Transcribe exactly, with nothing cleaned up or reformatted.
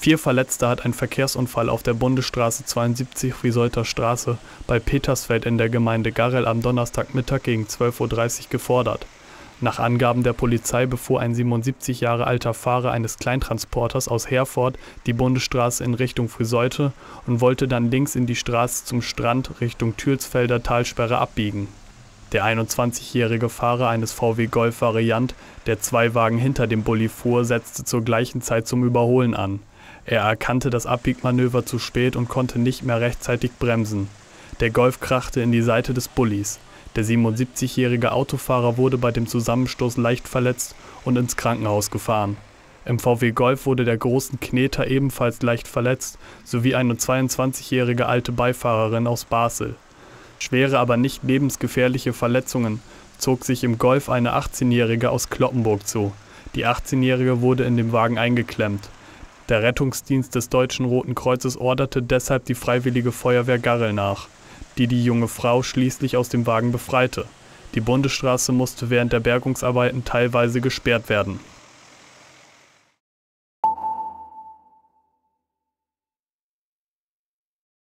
Vier Verletzte hat ein Verkehrsunfall auf der Bundesstraße zweiundsiebzig Friesoyther Straße bei Petersfeld in der Gemeinde Garrel am Donnerstagmittag gegen zwölf Uhr dreißig gefordert. Nach Angaben der Polizei befuhr ein siebenundsiebzig Jahre alter Fahrer eines Kleintransporters aus Herford die Bundesstraße in Richtung Friesoythe und wollte dann links in die Straße zum Strand Richtung Thülsfelder Talsperre abbiegen. Der einundzwanzigjährige Fahrer eines V W Golf Variant, der zwei Wagen hinter dem Bulli fuhr, setzte zur gleichen Zeit zum Überholen an. Er erkannte das Abbiegmanöver zu spät und konnte nicht mehr rechtzeitig bremsen. Der Golf krachte in die Seite des Bullis. Der siebenundsiebzigjährige Autofahrer wurde bei dem Zusammenstoß leicht verletzt und ins Krankenhaus gefahren. Im V W Golf wurde der großen Kneter ebenfalls leicht verletzt, sowie eine zweiundzwanzigjährige alte Beifahrerin aus Basel. Schwere, aber nicht lebensgefährliche Verletzungen zog sich im Golf eine achtzehnjährige aus Kloppenburg zu. Die achtzehnjährige wurde in dem Wagen eingeklemmt. Der Rettungsdienst des Deutschen Roten Kreuzes orderte deshalb die Freiwillige Feuerwehr Garrel nach, die die junge Frau schließlich aus dem Wagen befreite. Die Bundesstraße musste während der Bergungsarbeiten teilweise gesperrt werden.